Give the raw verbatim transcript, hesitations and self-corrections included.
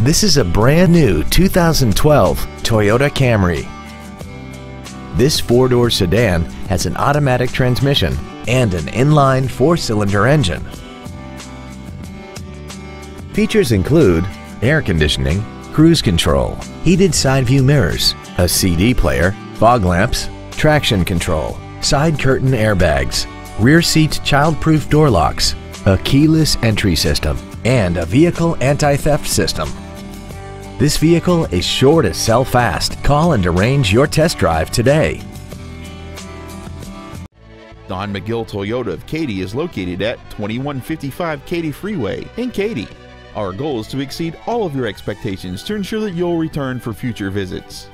This is a brand new two thousand twelve Toyota Camry. This four-door sedan has an automatic transmission and an inline four-cylinder engine. Features include air conditioning, cruise control, heated side view mirrors, a C D player, fog lamps, traction control, side curtain airbags, rear seat child-proof door locks, a keyless entry system, and a vehicle anti-theft system. This vehicle is sure to sell fast. Call and arrange your test drive today. Don McGill Toyota of Katy is located at twenty-one fifty-five Katy Freeway in Katy. Our goal is to exceed all of your expectations to ensure that you'll return for future visits.